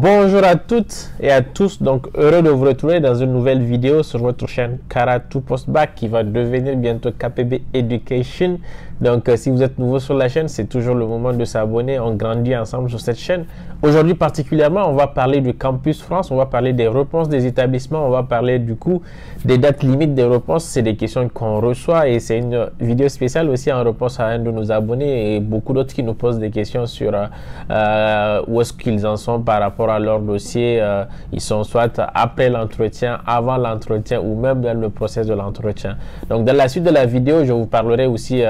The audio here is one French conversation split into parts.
Bonjour à toutes et à tous, donc heureux de vous retrouver dans une nouvelle vidéo sur votre chaîne Karatu Post-Bac qui va devenir bientôt KPB Education. Donc si vous êtes nouveau sur la chaîne, c'est toujours le moment de s'abonner, on grandit ensemble sur cette chaîne. Aujourd'hui particulièrement, on va parler du Campus France, on va parler des réponses des établissements, on va parler du coup des dates limites des réponses. C'est des questions qu'on reçoit et c'est une vidéo spéciale aussi en réponse à un de nos abonnés et beaucoup d'autres qui nous posent des questions sur où est-ce qu'ils en sont par rapport à leur dossier, ils sont soit après l'entretien, avant l'entretien ou même dans le process de l'entretien. Donc dans la suite de la vidéo, je vous parlerai aussi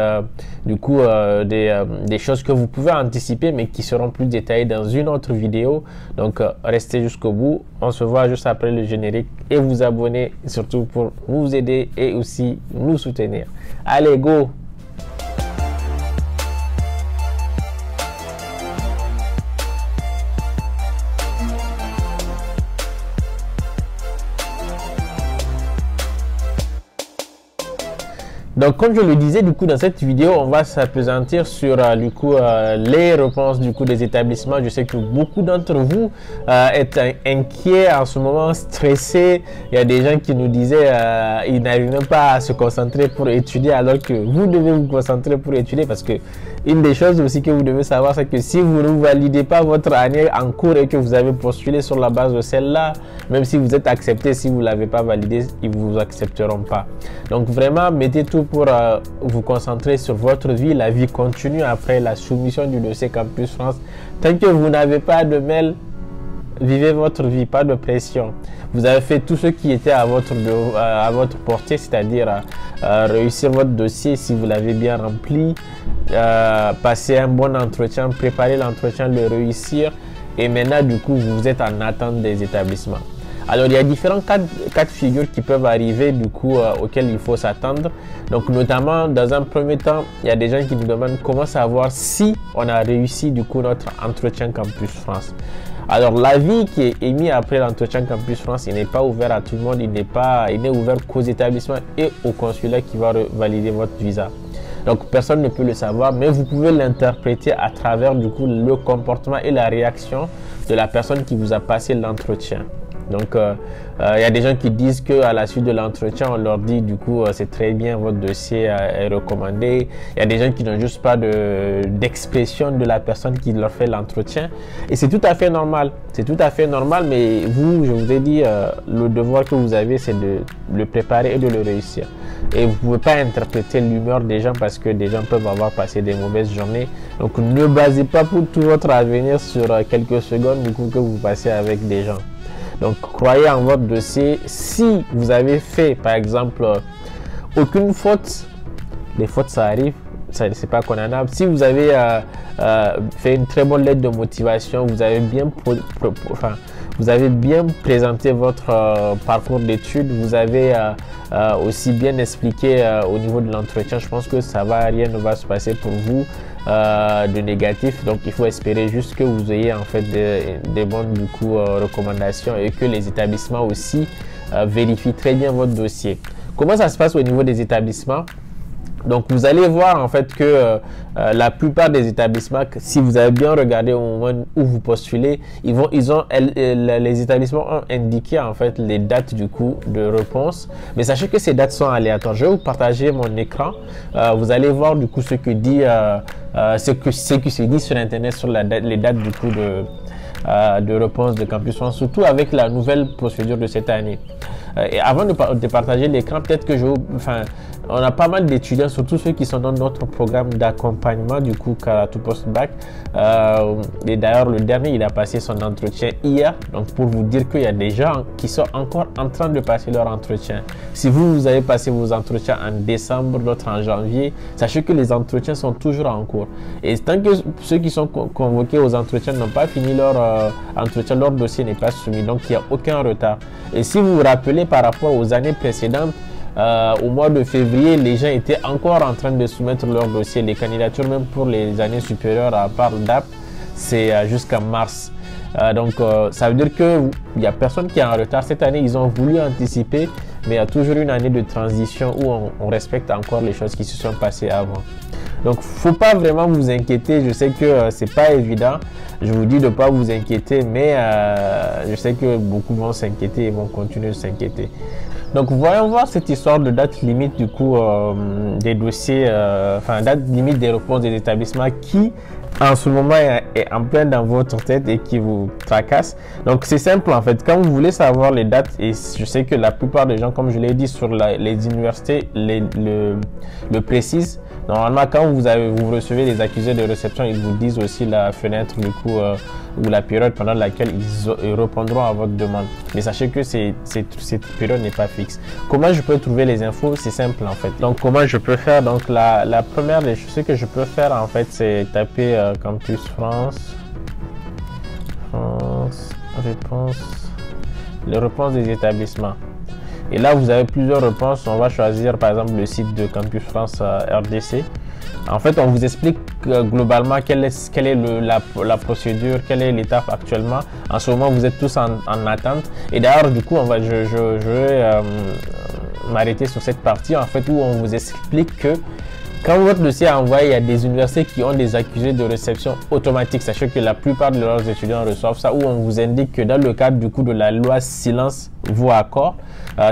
du coup des choses que vous pouvez anticiper mais qui seront plus détaillées dans une autre vidéo. Donc restez jusqu'au bout, on se voit juste après le générique et vous abonnez surtout pour nous aider et aussi nous soutenir. Allez, go! Donc, comme je le disais, du coup, dans cette vidéo, on va s'appesantir sur, du coup, les réponses, du coup, des établissements. Je sais que beaucoup d'entre vous êtes inquiets en ce moment, stressés. Il y a des gens qui nous disaient ils n'arrivent même pas à se concentrer pour étudier, alors que vous devez vous concentrer pour étudier parce que une des choses aussi que vous devez savoir, c'est que si vous ne validez pas votre année en cours et que vous avez postulé sur la base de celle-là, même si vous êtes accepté, si vous ne l'avez pas validé, ils ne vous accepteront pas. Donc, vraiment, mettez tout pour vous concentrer sur votre vie. La vie continue après la soumission du dossier Campus France. Tant que vous n'avez pas de mail, vivez votre vie, pas de pression. Vous avez fait tout ce qui était à votre portée, c'est-à-dire réussir votre dossier si vous l'avez bien rempli, passer un bon entretien, préparer l'entretien, le réussir. Et maintenant, du coup, vous êtes en attente des établissements. Alors, il y a différents cas de figure qui peuvent arriver, du coup, auxquels il faut s'attendre. Donc, notamment, dans un premier temps, il y a des gens qui nous demandent comment savoir si on a réussi, du coup, notre entretien Campus France. Alors, l'avis qui est émis après l'entretien Campus France, il n'est pas ouvert à tout le monde, il n'est ouvert qu'aux établissements et au consulat qui va valider votre visa. Donc, personne ne peut le savoir, mais vous pouvez l'interpréter à travers, du coup, le comportement et la réaction de la personne qui vous a passé l'entretien. Donc, il y a des gens qui disent qu'à la suite de l'entretien, on leur dit du coup, c'est très bien, votre dossier est recommandé. Il y a des gens qui n'ont juste pas d'expression de la personne qui leur fait l'entretien. Et c'est tout à fait normal. C'est tout à fait normal, mais vous, je vous ai dit, le devoir que vous avez, c'est de le préparer et de le réussir. Et vous ne pouvez pas interpréter l'humeur des gens parce que des gens peuvent avoir passé des mauvaises journées. Donc, ne basez pas pour tout votre avenir sur quelques secondes du coup, que vous passez avec des gens. Donc, croyez en votre dossier. Si vous avez fait, par exemple, aucune faute, les fautes, ça arrive, c'est pas condamnable. Si vous avez fait une très bonne lettre de motivation, vous avez bien, présenté votre parcours d'études, vous avez aussi bien expliqué au niveau de l'entretien, je pense que ça va, rien ne va se passer pour vous de négatif. Donc il faut espérer juste que vous ayez en fait des bonnes du coup recommandations et que les établissements aussi vérifient très bien votre dossier. Comment ça se passe au niveau des établissements? Donc vous allez voir en fait que la plupart des établissements, si vous avez bien regardé au moment où vous postulez, les établissements ont indiqué en fait les dates du coup de réponse. Mais sachez que ces dates sont aléatoires. Je vais vous partager mon écran. Vous allez voir du coup ce que dit, ce qui se dit sur internet sur les dates du coup de réponse de Campus France, surtout avec la nouvelle procédure de cette année. Et avant de partager l'écran, peut-être que on a pas mal d'étudiants, surtout ceux qui sont dans notre programme d'accompagnement du coup Karatu Post-Bac. Et d'ailleurs, le dernier, il a passé son entretien hier. Donc, pour vous dire qu'il y a des gens qui sont encore en train de passer leur entretien. Si vous avez passé vos entretiens en décembre, d'autres en janvier, sachez que les entretiens sont toujours en cours. Et tant que ceux qui sont convoqués aux entretiens n'ont pas fini leur entretien, leur dossier n'est pas soumis. Donc, il n'y a aucun retard. Et si vous vous rappelez par rapport aux années précédentes, au mois de février, les gens étaient encore en train de soumettre leur dossier. Les candidatures, même pour les années supérieures, à part DAP, c'est jusqu'à mars. Donc, ça veut dire qu'il n'y a personne qui est en retard. Cette année, ils ont voulu anticiper, mais il y a toujours une année de transition où on respecte encore les choses qui se sont passées avant. Donc faut pas vraiment vous inquiéter, je sais que c'est pas évident, je vous dis de pas vous inquiéter, mais je sais que beaucoup vont s'inquiéter et vont continuer de s'inquiéter. Donc voyons voir cette histoire de date limite du coup des dossiers, enfin date limite des réponses des établissements qui en ce moment est en plein dans votre tête et qui vous tracasse. Donc c'est simple en fait, quand vous voulez savoir les dates, et je sais que la plupart des gens, comme je l'ai dit, sur les universités le précisent. Normalement, quand vous recevez les accusés de réception, ils vous disent aussi la fenêtre du coup ou la période pendant laquelle ils répondront à votre demande. Mais sachez que cette période n'est pas fixe. Comment je peux trouver les infos? C'est simple en fait. Donc comment je peux faire? Donc la première des choses que je peux faire en fait, c'est taper Campus France les réponses des établissements. Et là, vous avez plusieurs réponses. On va choisir par exemple le site de Campus France RDC. En fait, on vous explique globalement quelle est la procédure, quelle est l'étape actuellement. En ce moment, vous êtes tous en attente. Et d'ailleurs, du coup, je vais m'arrêter sur cette partie en fait où on vous explique que quand votre dossier est envoyé, il y a des universités qui ont des accusés de réception automatiques. Sachez que la plupart de leurs étudiants reçoivent ça, où on vous indique que dans le cadre du coup de la loi silence vaut accord,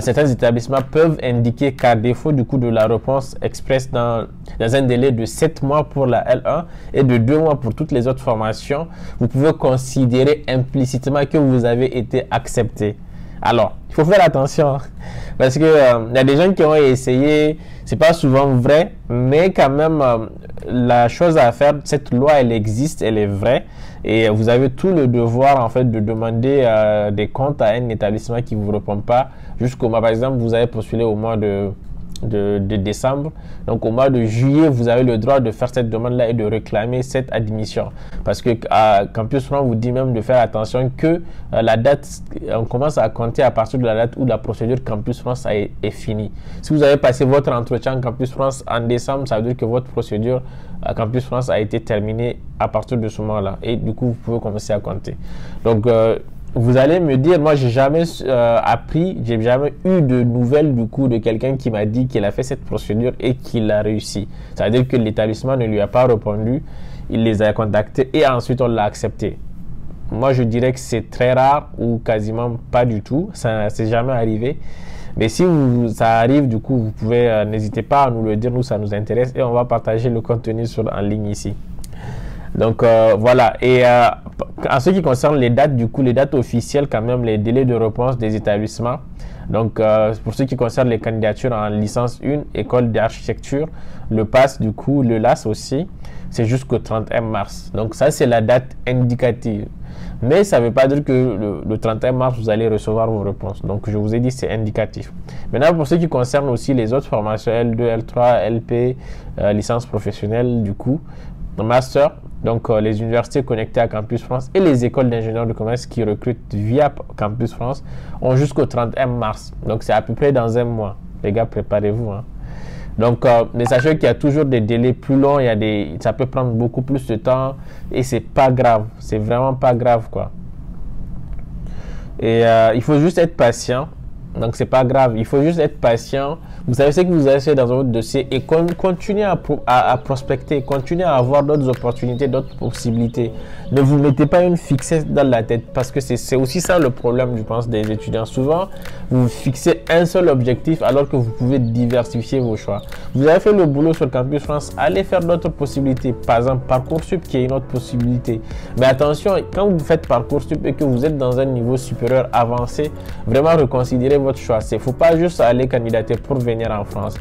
certains établissements peuvent indiquer qu'à défaut du coup de la réponse express dans un délai de 7 mois pour la L1 et de 2 mois pour toutes les autres formations, vous pouvez considérer implicitement que vous avez été accepté. Alors, il faut faire attention parce que y a des gens qui ont essayé, c'est pas souvent vrai, mais quand même la chose à faire, cette loi elle existe, elle est vraie et vous avez tout le devoir en fait de demander des comptes à un établissement qui vous répond pas jusqu'au mois. Par exemple, vous avez postulé au mois de décembre, donc au mois de juillet vous avez le droit de faire cette demande là et de réclamer cette admission, parce que Campus France vous dit même de faire attention que la date, on commence à compter à partir de la date où la procédure Campus France est finie. Si vous avez passé votre entretien Campus France en décembre, ça veut dire que votre procédure Campus France a été terminée à partir de ce moment là et du coup vous pouvez commencer à compter. Donc vous allez me dire, moi j'ai jamais appris, j'ai jamais eu de nouvelles du coup de quelqu'un qui m'a dit qu'il a fait cette procédure et qu'il a réussi. Ça veut dire que l'établissement ne lui a pas répondu, il les a contactés et ensuite on l'a accepté. Moi je dirais que c'est très rare ou quasiment pas du tout, ça ne s'est jamais arrivé. Mais si ça arrive, du coup, vous pouvez, n'hésitez pas à nous le dire, nous ça nous intéresse et on va partager le contenu en ligne ici. Donc voilà, et en ce qui concerne les dates, du coup, les dates officielles quand même, les délais de réponse des établissements. Donc pour ce qui concerne les candidatures en licence 1, école d'architecture, le PAS du coup, le LAS aussi, c'est jusqu'au 31 mars. Donc ça c'est la date indicative. Mais ça ne veut pas dire que le 31 mars, vous allez recevoir vos réponses. Donc, je vous ai dit, c'est indicatif. Maintenant, pour ce qui concerne aussi les autres formations, L2, L3, LP, licence professionnelle, du coup, master, donc les universités connectées à Campus France et les écoles d'ingénieurs de commerce qui recrutent via Campus France ont jusqu'au 31 mars. Donc, c'est à peu près dans un mois. Les gars, préparez-vous, hein. Donc, mais sachez qu'il y a toujours des délais plus longs, ça peut prendre beaucoup plus de temps et c'est pas grave, c'est vraiment pas grave quoi. Et il faut juste être patient, donc c'est pas grave, il faut juste être patient. Vous savez ce que vous avez fait dans votre dossier et continuez à prospecter, continuez à avoir d'autres opportunités, d'autres possibilités. Ne vous mettez pas une fixette dans la tête parce que c'est aussi ça le problème, je pense, des étudiants. Souvent, vous fixez un seul objectif alors que vous pouvez diversifier vos choix. Vous avez fait le boulot sur Campus France, allez faire d'autres possibilités. Par exemple, Parcoursup qui est une autre possibilité. Mais attention, quand vous faites Parcoursup et que vous êtes dans un niveau supérieur avancé, vraiment reconsidérez votre choix. Il ne faut pas juste aller candidater pour venir en France.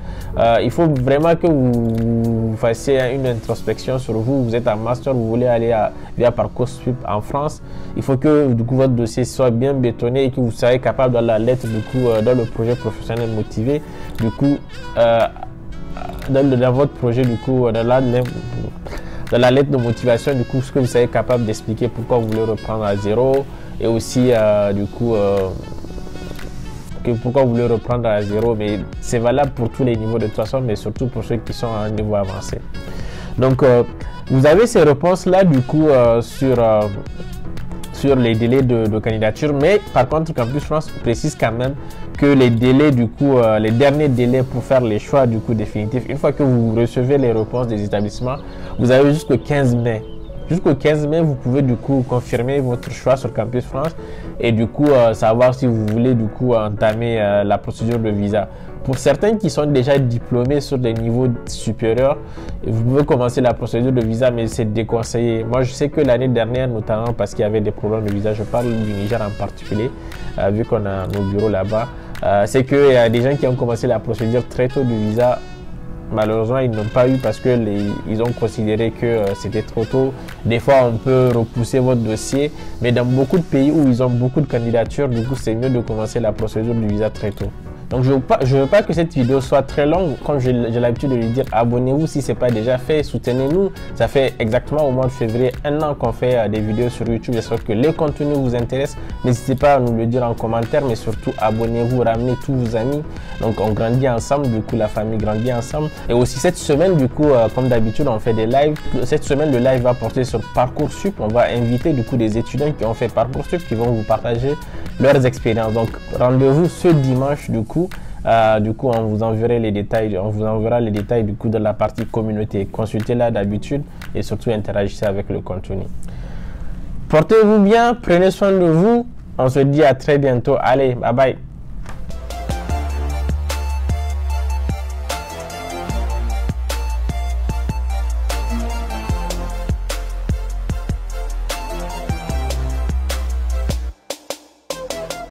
Il faut vraiment que vous fassiez une introspection sur vous. Vous êtes en master, vous voulez aller via Parcoursup en France. Il faut que du coup votre dossier soit bien bétonné et que vous soyez capable dans la lettre, du coup, dans le projet professionnel motivé, du coup, dans votre projet, du coup, dans la lettre de motivation, du coup, ce que vous soyez capable d'expliquer pourquoi vous voulez reprendre à zéro et aussi, du coup, pourquoi vous voulez reprendre à zéro. Mais c'est valable pour tous les niveaux de toute façon, mais surtout pour ceux qui sont à un niveau avancé. Donc vous avez ces réponses là du coup sur les délais de candidature. Mais par contre, Campus France précise quand même que les délais, du coup, les derniers délais pour faire les choix du coup définitifs, une fois que vous recevez les réponses des établissements, vous avez jusqu'au 15 mai. Jusqu'au 15 mai, vous pouvez du coup confirmer votre choix sur Campus France et du coup savoir si vous voulez du coup entamer la procédure de visa. Pour certains qui sont déjà diplômés sur des niveaux supérieurs, vous pouvez commencer la procédure de visa, mais c'est déconseillé. Moi, je sais que l'année dernière, notamment parce qu'il y avait des problèmes de visa, je parle du Niger en particulier, vu qu'on a nos bureaux là-bas, c'est qu'il y a des gens qui ont commencé la procédure très tôt du visa. Malheureusement, ils n'ont pas eu parce qu'ils ont considéré que c'était trop tôt. Des fois, on peut repousser votre dossier, mais dans beaucoup de pays où ils ont beaucoup de candidatures, du coup, c'est mieux de commencer la procédure du visa très tôt. Donc, je veux pas que cette vidéo soit très longue. Comme j'ai l'habitude de lui dire, abonnez-vous si ce n'est pas déjà fait, soutenez-nous. Ça fait exactement au mois de février, 1 an qu'on fait des vidéos sur YouTube. J'espère que le contenu vous intéresse. N'hésitez pas à nous le dire en commentaire, mais surtout abonnez-vous, ramenez tous vos amis. Donc, on grandit ensemble, du coup, la famille grandit ensemble. Et aussi, cette semaine, du coup, comme d'habitude, on fait des lives. Cette semaine, le live va porter sur Parcoursup. On va inviter, du coup, des étudiants qui ont fait Parcoursup, qui vont vous partager leurs expériences. Donc, rendez-vous ce dimanche, du coup. On vous enverra les détails du coup de la partie communauté. Consultez-la d'habitude et surtout interagissez avec le contenu. Portez-vous bien, prenez soin de vous. On se dit à très bientôt. Allez, bye bye.